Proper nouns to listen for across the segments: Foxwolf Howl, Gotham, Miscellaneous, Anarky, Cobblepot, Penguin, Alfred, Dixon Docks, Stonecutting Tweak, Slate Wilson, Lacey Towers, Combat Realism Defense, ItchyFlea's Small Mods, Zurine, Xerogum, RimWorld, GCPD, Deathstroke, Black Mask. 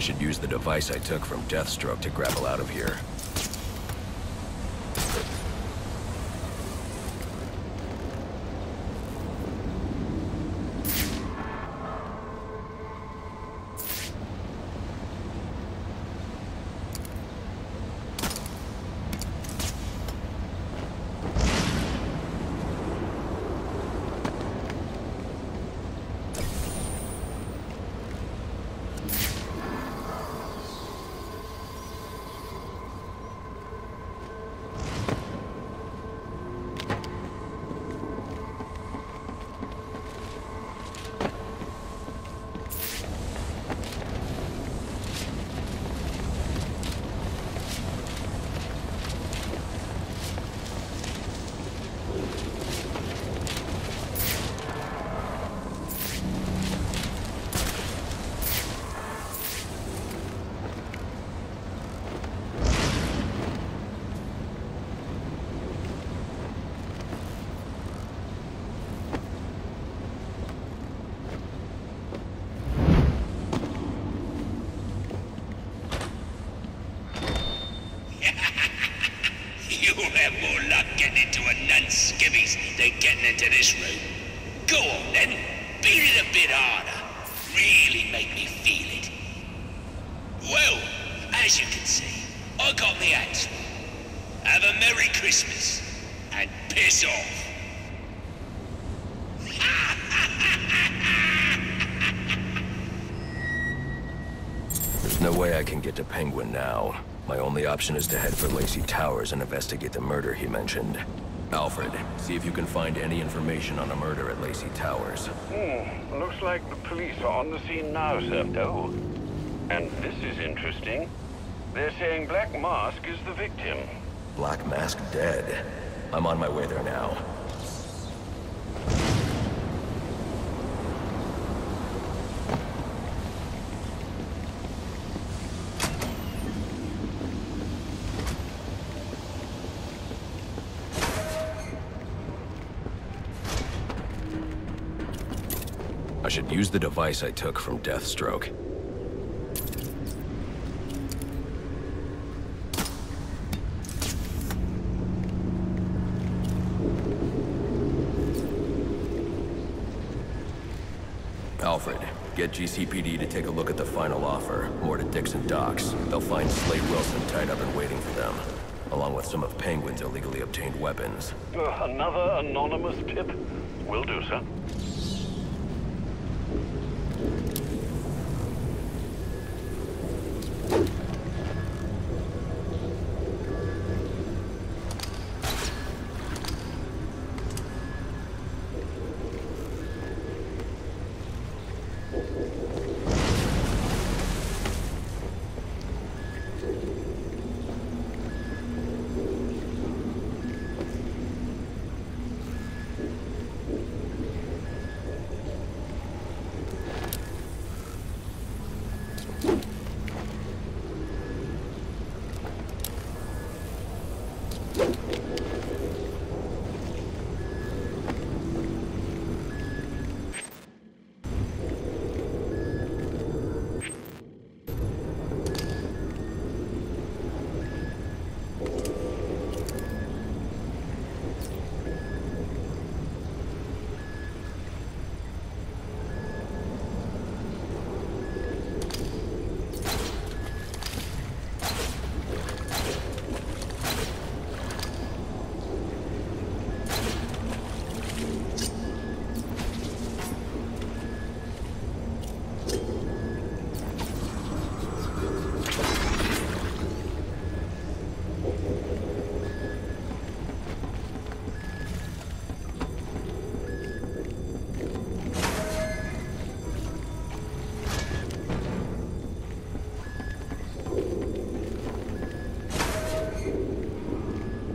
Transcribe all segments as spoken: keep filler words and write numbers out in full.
I should use the device I took from Deathstroke to grapple out of here. They're getting into this room. Go on then, beat it a bit harder. Really make me feel it. Well, as you can see, I got me hands full. Have a Merry Christmas and piss off. There's no way I can get to Penguin now. My only option is to head for Lacey Towers and investigate the murder he mentioned. Alfred, see if you can find any information on a murder at Lacey Towers. Hmm, looks like the police are on the scene now, sir. Oh, and this is interesting. They're saying Black Mask is the victim. Black Mask dead. I'm on my way there now. I should use the device I took from Deathstroke. Alfred, get G C P D to take a look at the final offer, more to Dixon Docks. They'll find Slate Wilson tied up and waiting for them, along with some of Penguin's illegally obtained weapons. Uh, another anonymous tip? Will do, sir.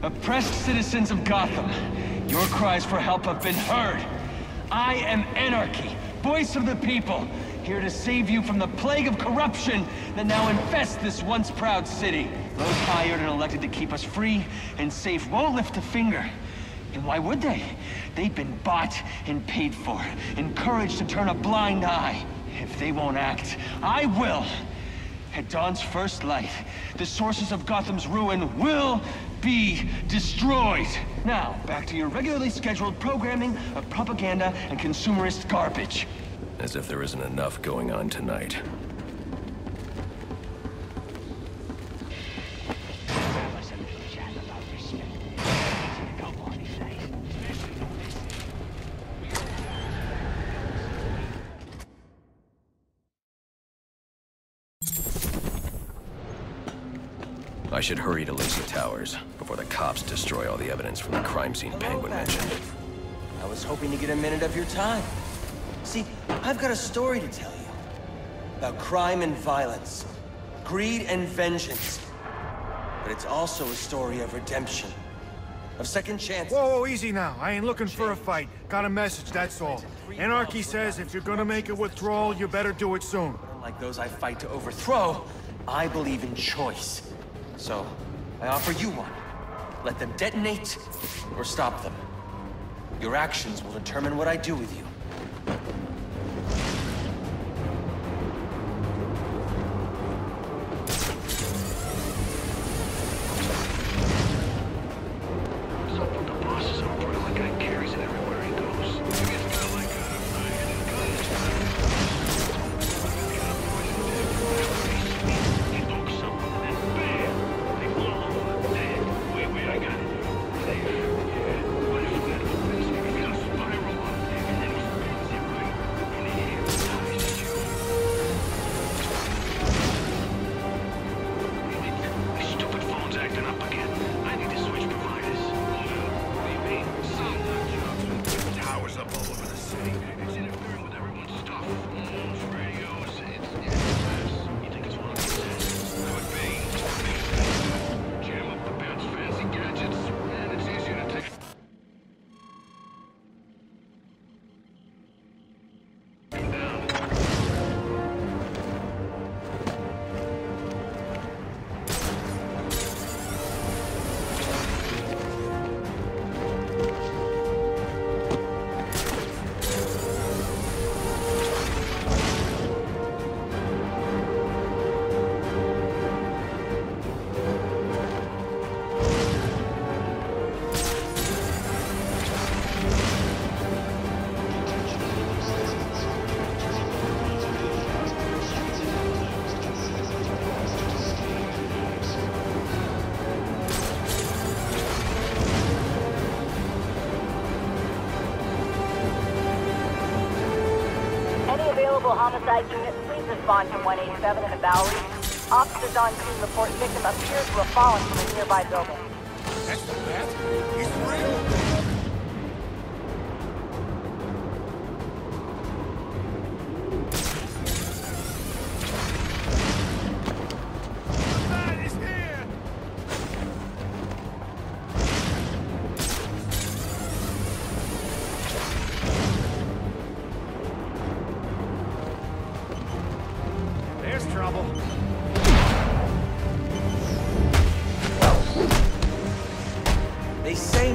Oppressed citizens of Gotham, your cries for help have been heard. I am Anarky, voice of the people, here to save you from the plague of corruption that now infests this once proud city. Those hired and elected to keep us free and safe won't lift a finger. And why would they? They've been bought and paid for, encouraged to turn a blind eye. If they won't act, I will. At dawn's first light, the sources of Gotham's ruin will be destroyed. Now, back to your regularly scheduled programming of propaganda and consumerist garbage. As if there isn't enough going on tonight. I should hurry to Lacey Towers before the cops destroy all the evidence from the crime scene Penguin mentioned. I was hoping to get a minute of your time. See, I've got a story to tell you. About crime and violence. Greed and vengeance. But it's also a story of redemption. Of second chances. Whoa, whoa, easy now. I ain't looking for a fight. Got a message, that's all. Anarky says if you're gonna make a withdrawal, you better do it soon. Unlike those I fight to overthrow, I believe in choice. So, I offer you one. Let them detonate, or stop them. Your actions will determine what I do with you. Homicide unit, please respond from one eighty-seven in the Bowery. Officers on scene report victim appears to have fallen from a nearby building. That's the best. It's real.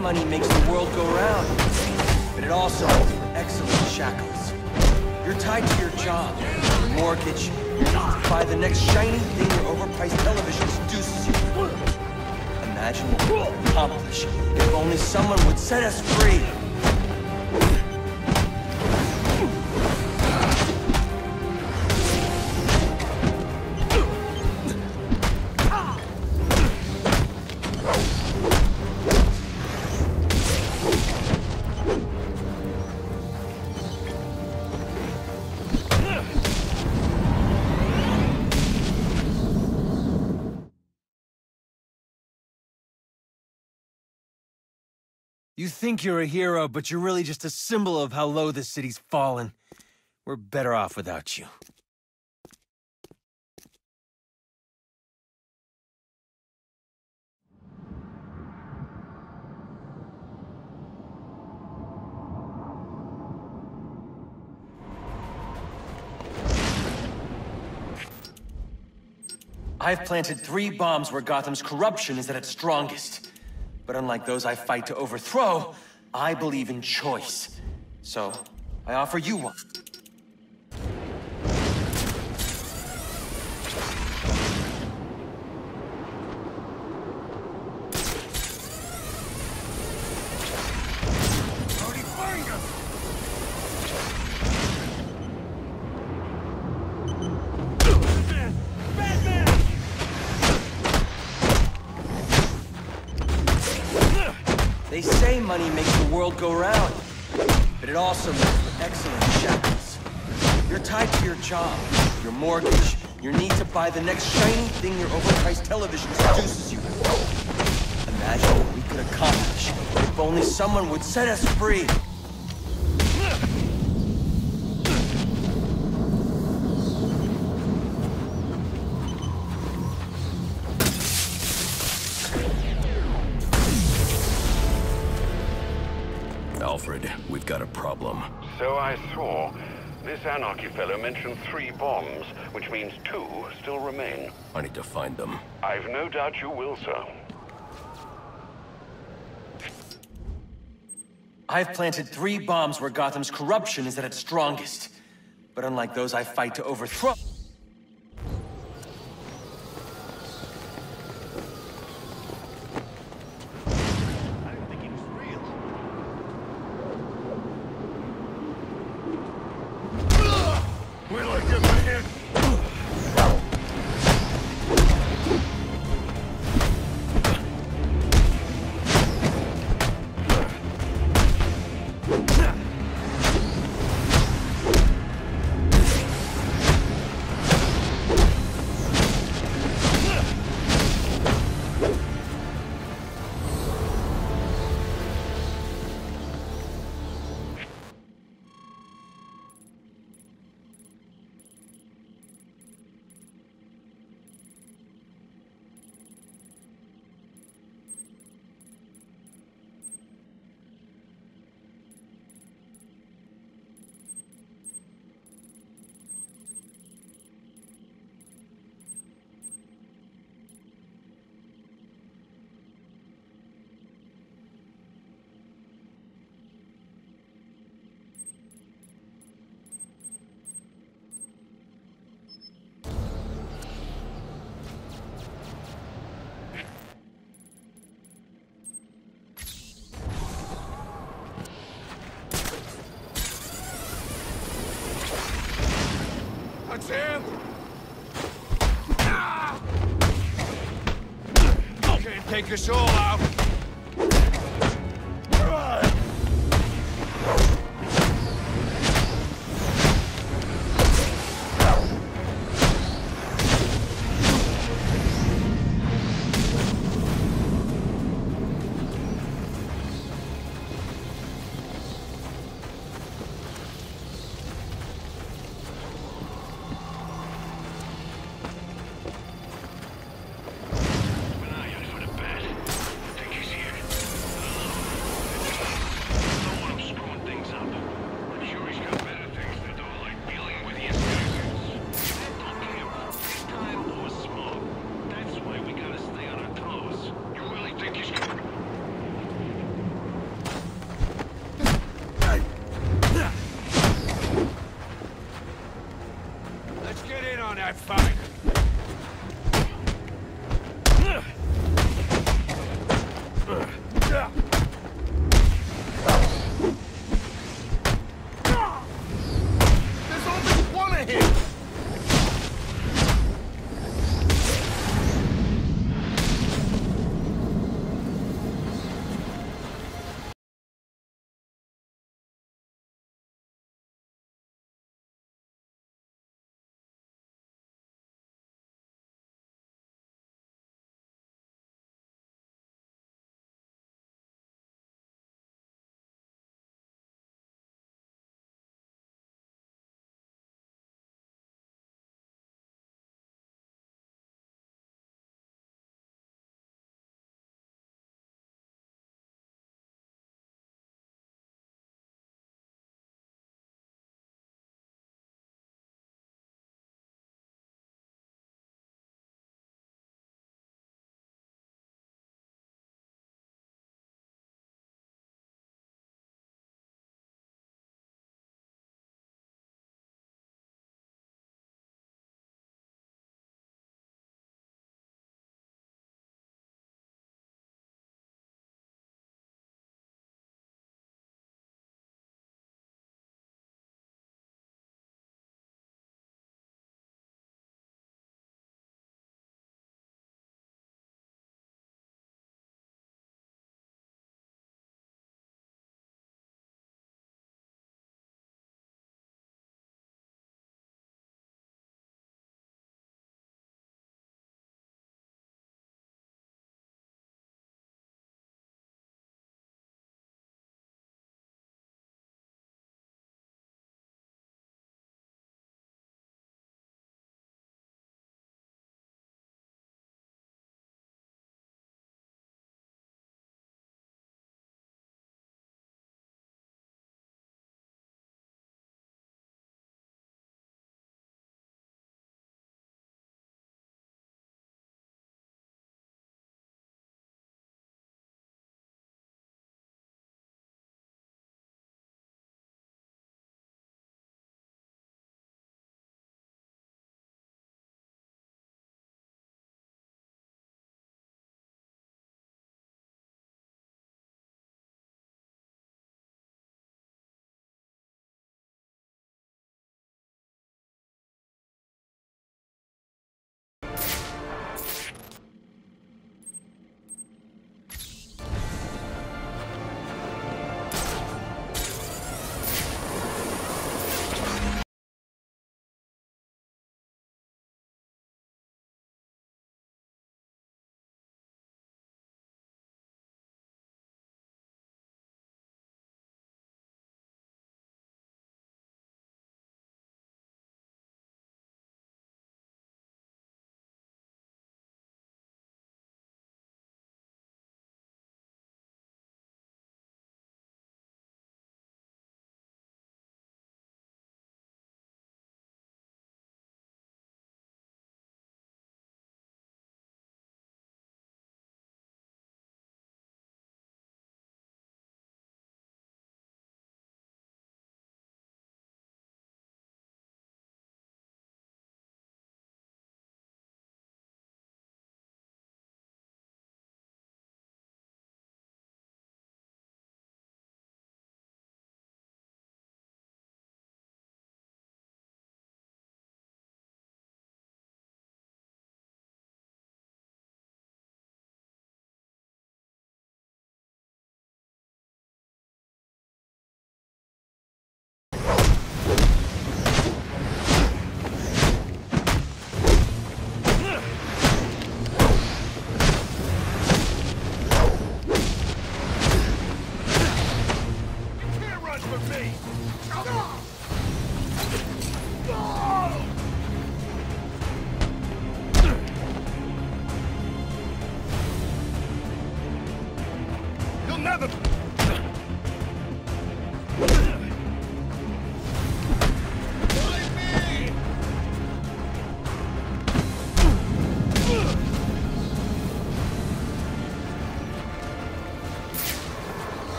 Money makes the world go round, but it also holds excellent shackles. You're tied to your job, your mortgage, your need to buy the next shiny thing your overpriced television seduces you. Imagine what we could accomplish if only someone would set us free. You think you're a hero, but you're really just a symbol of how low this city's fallen. We're better off without you. I've planted three bombs where Gotham's corruption is at its strongest. But unlike those I fight to overthrow, I believe in choice. So, I offer you one. They say money makes the world go round, but it also makes for excellent shackles. You're tied to your job, your mortgage, your need to buy the next shiny thing your overpriced television produces you. Imagine what we could accomplish if only someone would set us free. Alfred, we've got a problem. So I saw. This Anarky fellow mentioned three bombs, which means two still remain. I need to find them. I've no doubt you will, sir. I've planted three bombs where Gotham's corruption is at its strongest. But unlike those I fight to overthrow... Sam! Ah! Can't take us all out!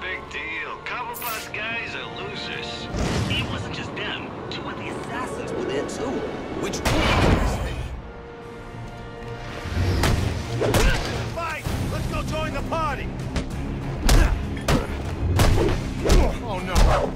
big deal. Cobblepot guys are losers. It wasn't just them. Two of the assassins were there too. Which one? Fight! Let's go join the party! Oh no! Oh!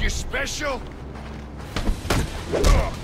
You're special? Ugh.